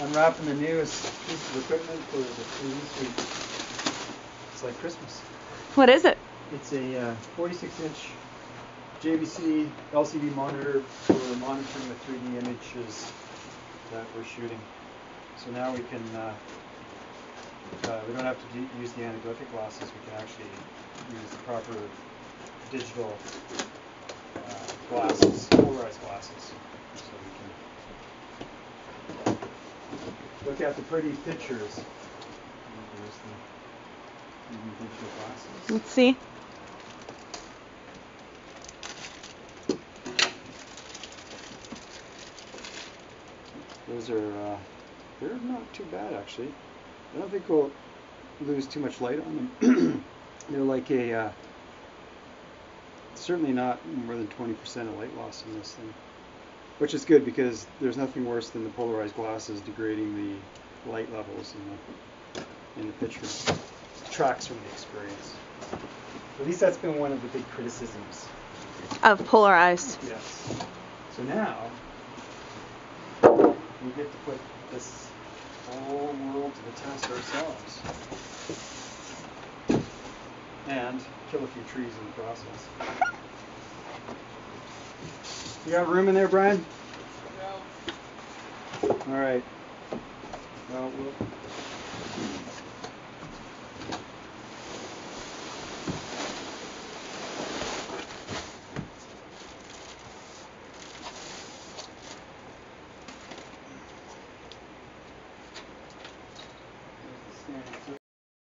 unwrapping the newest piece of equipment for the previous week. It's like Christmas. What is it? It's a 46-inch JVC LCD monitor for monitoring the 3D images that we're shooting. So now we can, we don't have to use the anaglyphic glasses, we can actually use the proper digital glasses, polarized glasses. So we can look at the pretty pictures. Let's see. Those are, they're not too bad actually. I don't think we'll lose too much light on them. They're like a, certainly not more than 20% of light loss in this thing. Which is good because there's nothing worse than the polarized glasses degrading the light levels in the picture. Tracks from the experience. At least that's been one of the big criticisms of polarized. Yes. So now we get to put this whole world to the test ourselves and kill a few trees in the process. You got room in there, Brian? No. All right. Well, we'll